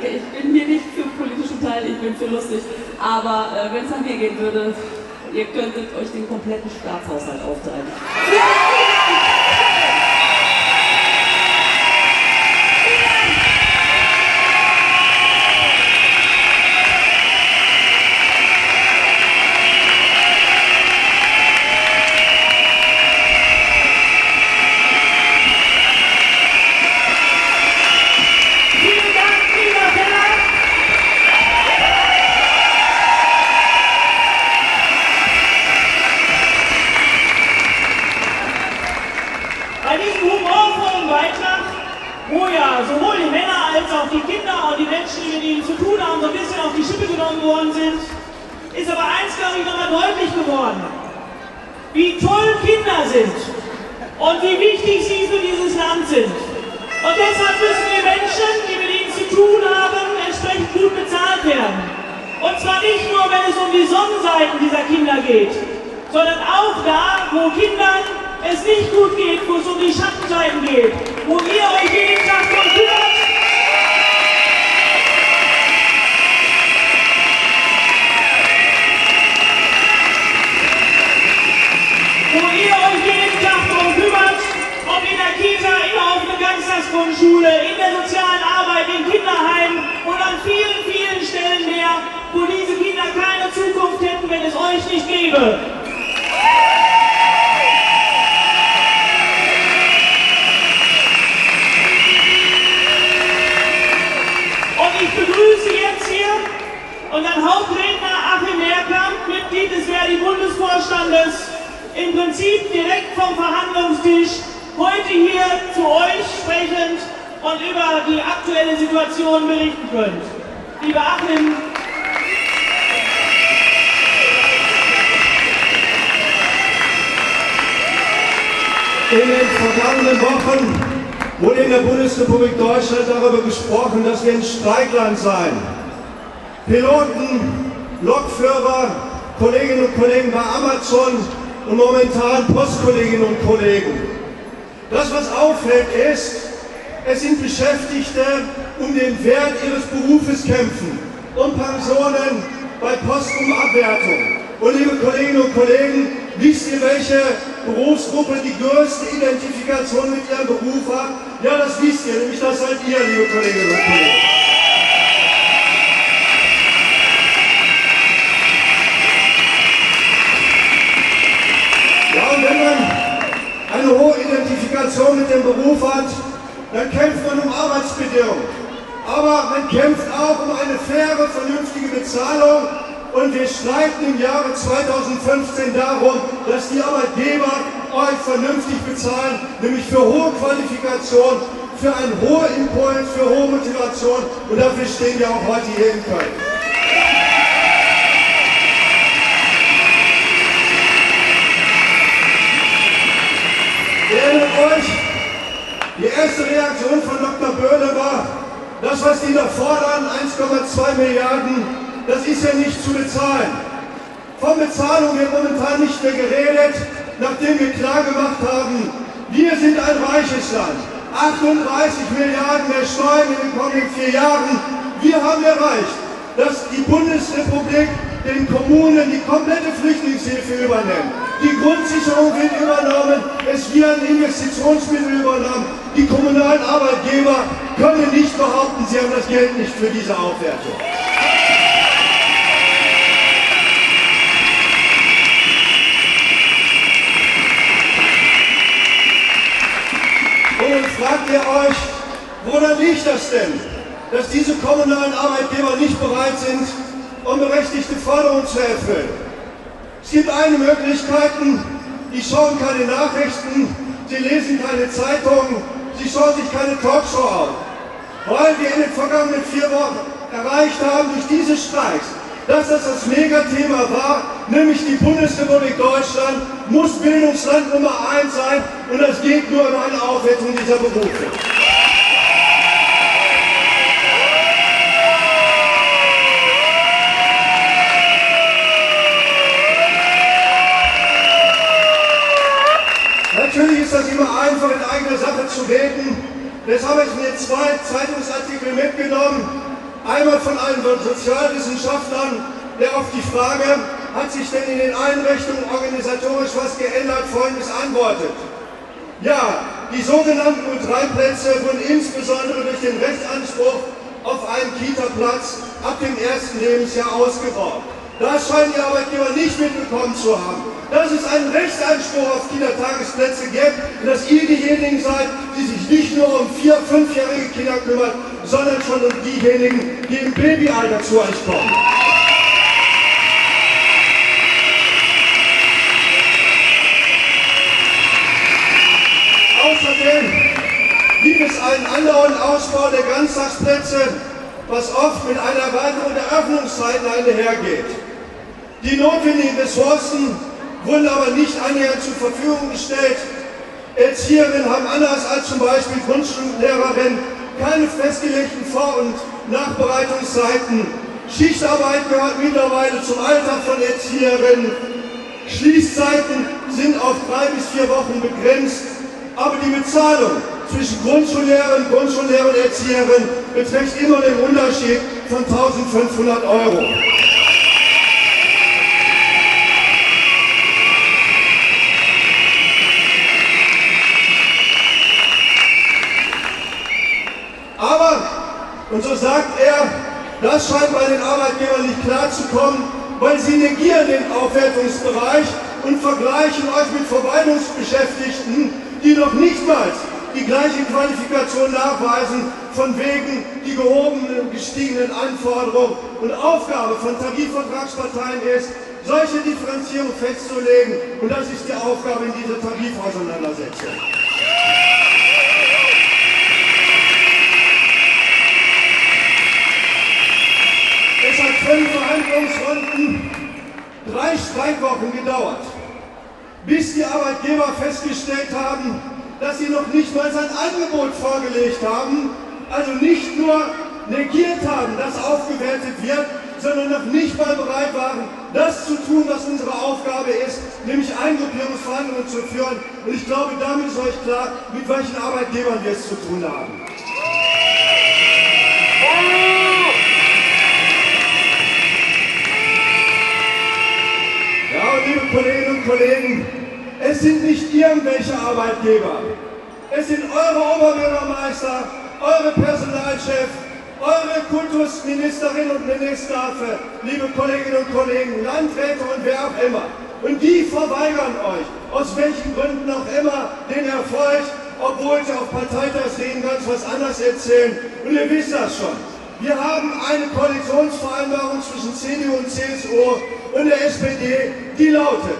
Gedanke. Ich bin mir nicht für politische Teile, ich bin für lustig. Aber wenn es nach mir gehen würde, ihr könntet euch den kompletten Staatshaushalt aufteilen. Einmal von einem Sozialwissenschaftler, der auf die Frage, hat sich denn in den Einrichtungen organisatorisch was geändert, Folgendes antwortet. Ja, die sogenannten U3-Plätze wurden insbesondere durch den Rechtsanspruch auf einen Kita-Platz ab dem 1. Lebensjahr ausgebaut. Das scheinen die Arbeitgeber nicht mitbekommen zu haben. Dass es einen Rechtsanspruch auf Kindertagesplätze gibt und dass ihr diejenigen seid, die sich nicht nur um 4-, 5-jährige Kinder kümmert, sondern schon um diejenigen, die im Babyalter zu euch kommen. Außerdem gibt es einen andauernden Ausbau der Ganztagsplätze, was oft mit einer Erweiterung der Öffnungszeiten einhergeht. Die notwendigen Ressourcen wurden aber nicht annähernd zur Verfügung gestellt. Erzieherinnen haben anders als zum Beispiel Grundschullehrerinnen keine festgelegten Vor- und Nachbereitungszeiten. Schichtarbeit gehört mittlerweile zum Alltag von Erzieherinnen. Schließzeiten sind auf 3 bis 4 Wochen begrenzt, aber die Bezahlung zwischen Grundschullehrerinnen, Grundschullehrer und Erzieherinnen beträgt immer den Unterschied von 1.500 Euro. Und so sagt er, das scheint bei den Arbeitgebern nicht klar zu kommen, weil sie negieren den Aufwertungsbereich und vergleichen euch mit Verwaltungsbeschäftigten, die noch nicht mal die gleiche Qualifikation nachweisen, von wegen die gehobenen und gestiegenen Anforderungen. Und Aufgabe von Tarifvertragsparteien ist, solche Differenzierung festzulegen, und das ist die Aufgabe in dieser Tarifauseinandersetzung. Es hat 5 Verhandlungsrunden, 3 Streikwochen gedauert, bis die Arbeitgeber festgestellt haben, dass sie noch nicht mal sein Angebot vorgelegt haben, also nicht nur negiert haben, dass aufgewertet wird, sondern noch nicht mal bereit waren, das zu tun, was unsere Aufgabe ist, nämlich Eingliederungsverhandlungen zu führen. Und ich glaube, damit ist euch klar, mit welchen Arbeitgebern wir es zu tun haben. Ja, liebe Kolleginnen und Kollegen, es sind nicht irgendwelche Arbeitgeber. Es sind eure Oberbürgermeister, eure Personalchefs, eure Kultusministerinnen und Minister, liebe Kolleginnen und Kollegen, Landräte und wer auch immer. Und die verweigern euch, aus welchen Gründen auch immer, den Erfolg, obwohl sie auf Parteitagsreden ganz was anderes erzählen. Und ihr wisst das schon. Wir haben eine Koalitionsvereinbarung zwischen CDU und CSU und der SPD, die lautet: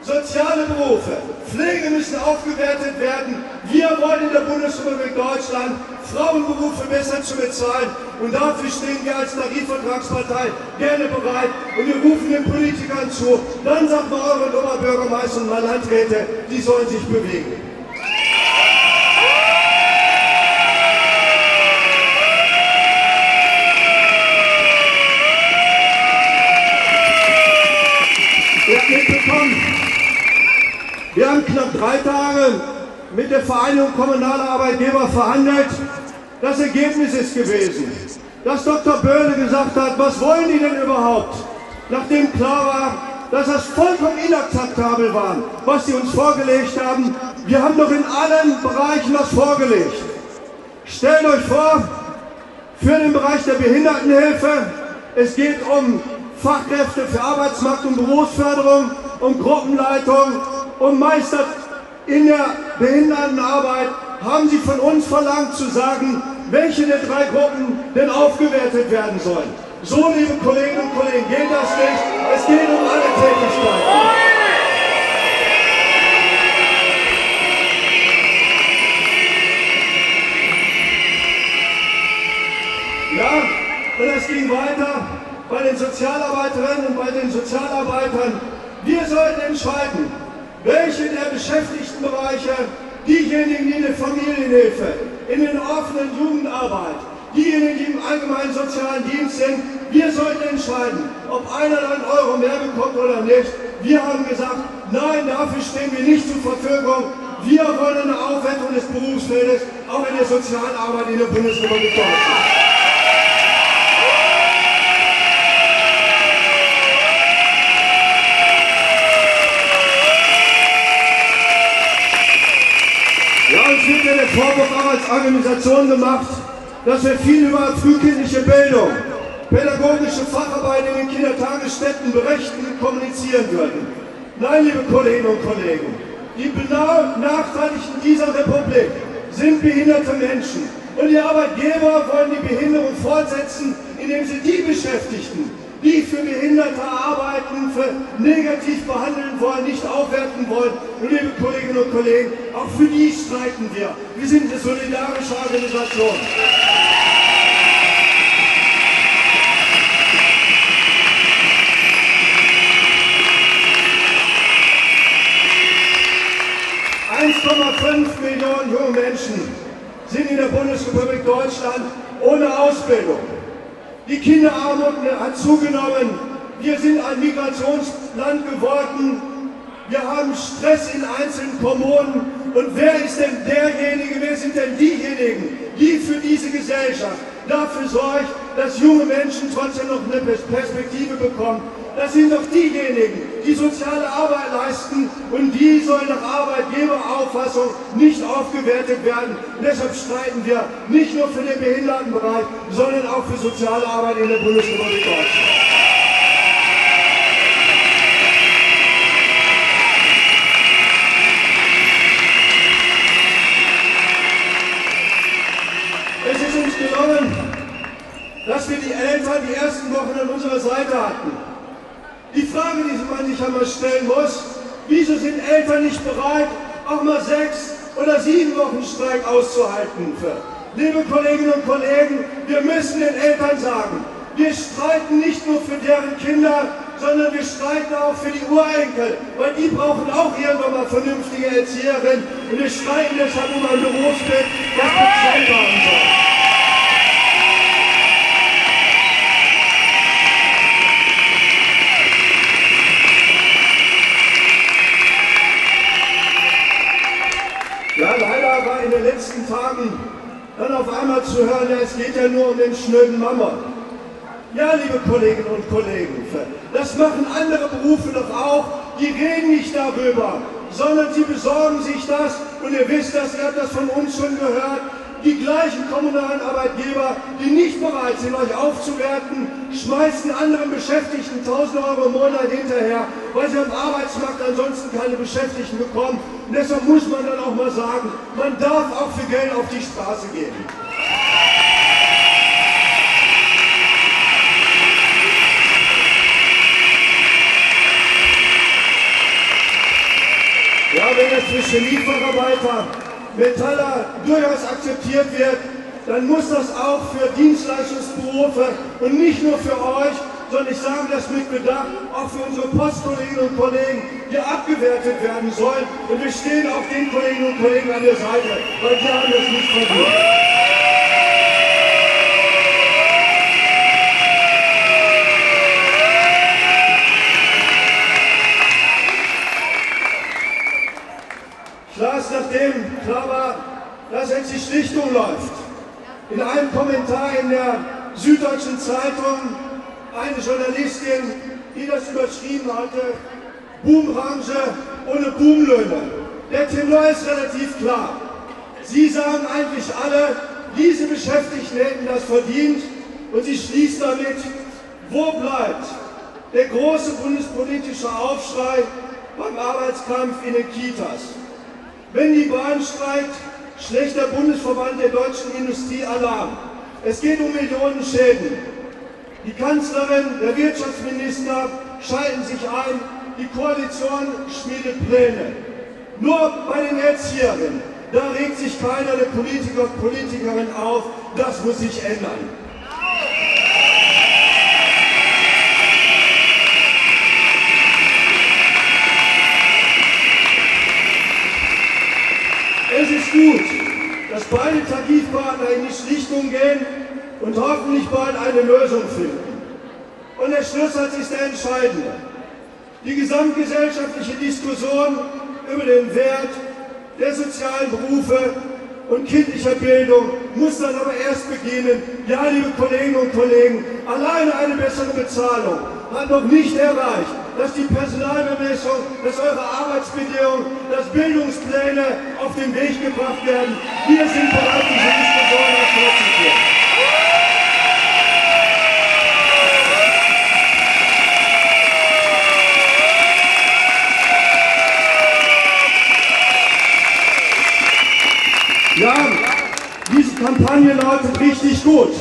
Soziale Berufe, Pflege müssen aufgewertet werden. Wir wollen in der Bundesrepublik Deutschland Frauenberufe besser zu bezahlen. Und dafür stehen wir als Tarifvertragspartei gerne bereit. Und wir rufen den Politikern zu. Dann sagt man euren Oberbürgermeister und meine Landräte, die sollen sich bewegen. Ihr habt mitbekommen, wir haben knapp 3 Tage mit der Vereinigung kommunaler Arbeitgeber verhandelt. Das Ergebnis ist gewesen, dass Dr. Böhle gesagt hat, was wollen die denn überhaupt? Nachdem klar war, dass das vollkommen inakzeptabel war, was sie uns vorgelegt haben. Wir haben doch in allen Bereichen was vorgelegt. Stellt euch vor, für den Bereich der Behindertenhilfe, es geht um Fachkräfte für Arbeitsmarkt- und Berufsförderung, um Gruppenleitung, um Meister in der Behindertenarbeit, haben sie von uns verlangt zu sagen, welche der 3 Gruppen denn aufgewertet werden sollen. So, liebe Kolleginnen und Kollegen, geht das nicht. Es geht um alle Tätigkeiten. Ja, und es ging weiter. Bei den Sozialarbeiterinnen und bei den Sozialarbeitern, wir sollten entscheiden, welche der Beschäftigtenbereiche, diejenigen, die in der Familienhilfe, in den offenen Jugendarbeit, diejenigen, die im allgemeinen sozialen Dienst sind, wir sollten entscheiden, ob einer einen Euro mehr bekommt oder nicht. Wir haben gesagt, nein, dafür stehen wir nicht zur Verfügung. Wir wollen eine Aufwertung des Berufsfeldes auch in der sozialen Arbeit in der Bundesrepublik Deutschland. Organisationen gemacht, dass wir viel über frühkindliche Bildung, pädagogische Facharbeit in den Kindertagesstätten berechtigt kommunizieren würden. Nein, liebe Kolleginnen und Kollegen, die Benachteiligten dieser Republik sind behinderte Menschen. Und die Arbeitgeber wollen die Behinderung fortsetzen, indem sie die Beschäftigten, die für Behinderte arbeiten, für negativ behandeln wollen, nicht aufwerten wollen. Und liebe Kolleginnen und Kollegen, auch für die streiten wir. Wir sind eine solidarische Organisation. Millionen junge Menschen sind in der Bundesrepublik Deutschland ohne Ausbildung. Die Kinderarmut hat zugenommen. Wir sind ein Migrationsland geworden. Wir haben Stress in einzelnen Kommunen. Und wer ist denn derjenige, wer sind denn diejenigen, die für diese Gesellschaft dafür sorgt, dass junge Menschen trotzdem noch eine Perspektive bekommen? Das sind doch diejenigen, die soziale Arbeit leisten, und die sollen nach Arbeitgeberauffassung nicht aufgewertet werden. Deshalb streiten wir nicht nur für den Behindertenbereich, sondern auch für soziale Arbeit in der Bundesrepublik Deutschland. Es ist uns gelungen, dass wir die Eltern die ersten Wochen an unserer Seite hatten. Die Frage, die man sich einmal stellen muss, wieso sind Eltern nicht bereit, auch mal 6 oder 7 Wochen Streik auszuhalten? Liebe Kolleginnen und Kollegen, wir müssen den Eltern sagen, wir streiten nicht nur für deren Kinder, sondern wir streiten auch für die Urenkel, weil die brauchen auch irgendwann mal vernünftige Erzieherinnen, und wir streiten deshalb um ein Berufsbild, das bezahlt werden soll. In den letzten Tagen dann auf einmal zu hören, ja, es geht ja nur um den schnöden Mama. Ja, liebe Kolleginnen und Kollegen, das machen andere Berufe doch auch, die reden nicht darüber, sondern sie besorgen sich das, und ihr wisst das, ihr habt das von uns schon gehört, die gleichen kommunalen Arbeitgeber, die nicht bereit sind, euch aufzuwerten, schmeißen anderen Beschäftigten 1.000 Euro im Monat hinterher, weil sie am Arbeitsmarkt ansonsten keine Beschäftigten bekommen. Und deshalb muss man dann auch mal sagen, man darf auch für Geld auf die Straße gehen. Ja, wenn es für Chemiefacharbeiter, Metaller durchaus akzeptiert wird, dann muss das auch für Dienstleistungsberufe und nicht nur für euch, sondern ich sage das mit Bedacht, auch für unsere Postkolleginnen und Kollegen, die abgewertet werden sollen. Und wir stehen auch den Kolleginnen und Kollegen an der Seite, weil die haben das nicht verdient. Nachdem klar war, dass jetzt die Schlichtung läuft. In einem Kommentar in der Süddeutschen Zeitung eine Journalistin, die das überschrieben hatte, Boombranche ohne Boomlöhne. Der Tenor ist relativ klar. Sie sagen eigentlich alle, diese Beschäftigten hätten das verdient, und sie schließt damit, wo bleibt der große bundespolitische Aufschrei beim Arbeitskampf in den Kitas? Wenn die Bahn streikt, schlägt der Bundesverband der deutschen Industrie Alarm. Es geht um Millionen Schäden. Die Kanzlerin, der Wirtschaftsminister schalten sich ein, die Koalition schmiedet Pläne. Nur bei den Erzieherinnen, da regt sich keiner der Politiker und Politikerinnen auf. Das muss sich ändern. Es ist gut, dass beide Tarifpartner in die Schlichtung gehen und hoffentlich bald eine Lösung finden. Und der Schlusssatz ist der entscheidende. Die gesamtgesellschaftliche Diskussion über den Wert der sozialen Berufe und kindlicher Bildung muss dann aber erst beginnen. Ja, liebe Kolleginnen und Kollegen, alleine eine bessere Bezahlung hat noch nicht erreicht, dass die Personalbemessung, dass eure Arbeitsbedingungen, dass Bildungspläne auf den Weg gebracht werden. Wir sind bereit, diese Diskussion fortzuführen. Ja, diese Kampagne lautet richtig gut,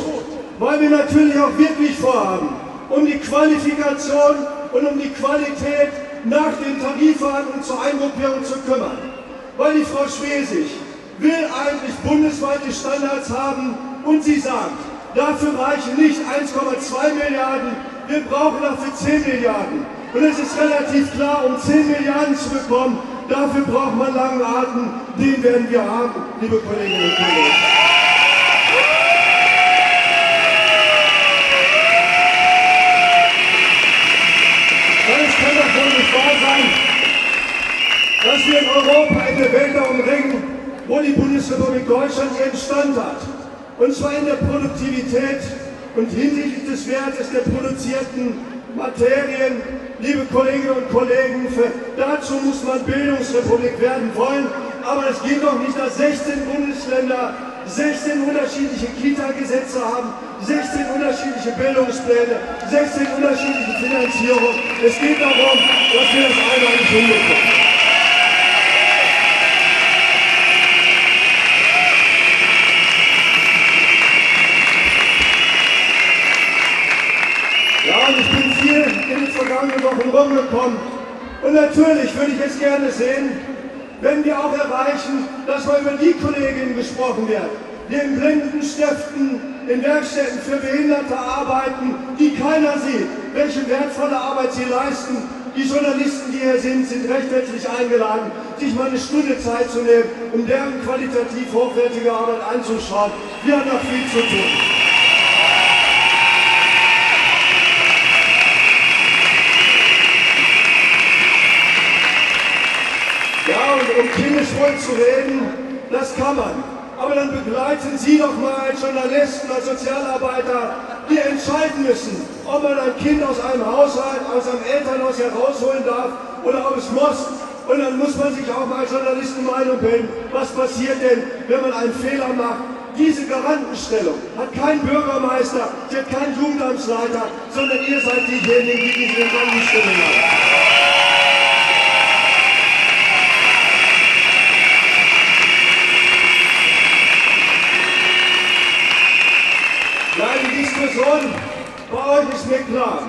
weil wir natürlich auch wirklich vorhaben, um die Qualifikation und um die Qualität nach den Tarifverhandlungen zur Eingruppierung zu kümmern. Weil die Frau Schwesig will eigentlich bundesweite Standards haben und sie sagt, dafür reichen nicht 1,2 Milliarden, wir brauchen dafür 10 Milliarden. Und es ist relativ klar, um 10 Milliarden zu bekommen, dafür braucht man langen Atem, den werden wir haben, liebe Kolleginnen und Kollegen. Weil es kann doch wohl nicht wahr sein, dass wir in Europa in der Welt darum ringen, wo die Bundesrepublik Deutschland ihren Stand hat. Und zwar in der Produktivität und hinsichtlich des Wertes der produzierten Materien. Liebe Kolleginnen und Kollegen, dazu muss man Bildungsrepublik werden wollen, aber es geht doch nicht, dass 16 Bundesländer 16 unterschiedliche Kita-Gesetze haben, 16 unterschiedliche Bildungspläne, 16 unterschiedliche Finanzierung. Es geht darum, dass wir das einheitlich hinbekommen. Rumgekommen. Und natürlich würde ich jetzt gerne sehen, wenn wir auch erreichen, dass mal über die Kolleginnen gesprochen wird, die in Blindenstiften, in Werkstätten für Behinderte arbeiten, die keiner sieht, welche wertvolle Arbeit sie leisten. Die Journalisten, die hier sind recht herzlich eingeladen, sich mal eine Stunde Zeit zu nehmen, um deren qualitativ hochwertige Arbeit anzuschauen. Wir haben noch viel zu tun. Um klinisch voll zu reden, das kann man. Aber dann begleiten Sie doch mal als Journalisten, als Sozialarbeiter, die entscheiden müssen, ob man ein Kind aus einem Haushalt, aus einem Elternhaus herausholen darf oder ob es muss. Und dann muss man sich auch mal als Journalisten Meinung bilden, was passiert denn, wenn man einen Fehler macht. Diese Garantenstellung hat kein Bürgermeister, sie hat keinen Jugendamtsleiter, sondern ihr seid diejenigen, die diese Garantenstellung haben. Bei euch ist mir klar,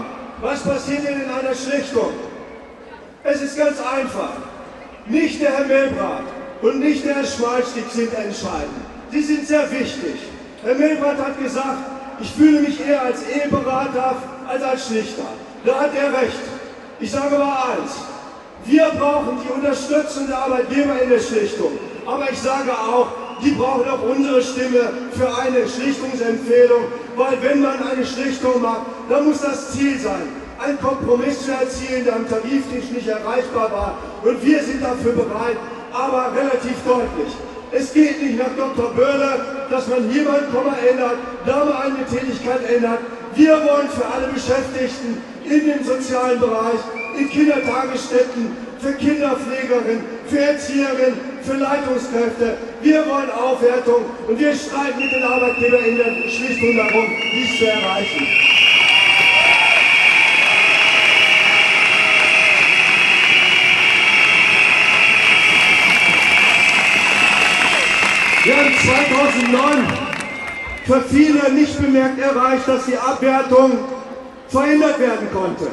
was passiert denn in einer Schlichtung? Es ist ganz einfach. Nicht der Herr Milbrath und nicht der Herr Schmalstück sind entscheidend. Sie sind sehr wichtig. Herr Milbrath hat gesagt, ich fühle mich eher als Eheberater als Schlichter. Da hat er recht. Ich sage mal eins, wir brauchen die Unterstützung der Arbeitgeber in der Schlichtung. Aber ich sage auch, die brauchen auch unsere Stimme für eine Schlichtungsempfehlung, weil wenn man eine Schlichtung macht, dann muss das Ziel sein, einen Kompromiss zu erzielen, der am Tariftisch nicht erreichbar war. Und wir sind dafür bereit, aber relativ deutlich. Es geht nicht nach Dr. Böhle, dass man hier mal ein Komma ändert, da mal eine Tätigkeit ändert. Wir wollen für alle Beschäftigten in dem sozialen Bereich, in Kindertagesstätten, für Kinderpflegerinnen, für Erzieherinnen, für Leitungskräfte. Wir wollen Aufwertung und wir streiten mit den Arbeitgebern in der Schlichtung darum, dies zu erreichen. Wir haben 2009 für viele nicht bemerkt erreicht, dass die Abwertung verhindert werden konnte.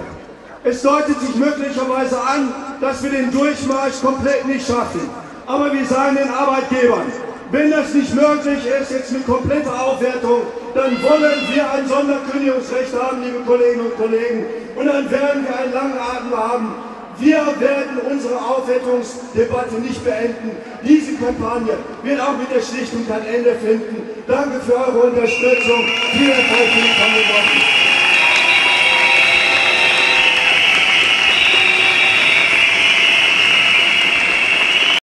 Es deutet sich möglicherweise an, dass wir den Durchmarsch komplett nicht schaffen. Aber wir sagen den Arbeitgebern, wenn das nicht möglich ist, jetzt mit kompletter Aufwertung, dann wollen wir ein Sonderkündigungsrecht haben, liebe Kolleginnen und Kollegen. Und dann werden wir einen langen Atem haben. Wir werden unsere Aufwertungsdebatte nicht beenden. Diese Kampagne wird auch mit der Schlichtung kein Ende finden. Danke für eure Unterstützung. Vielen Dank für die Kampagne.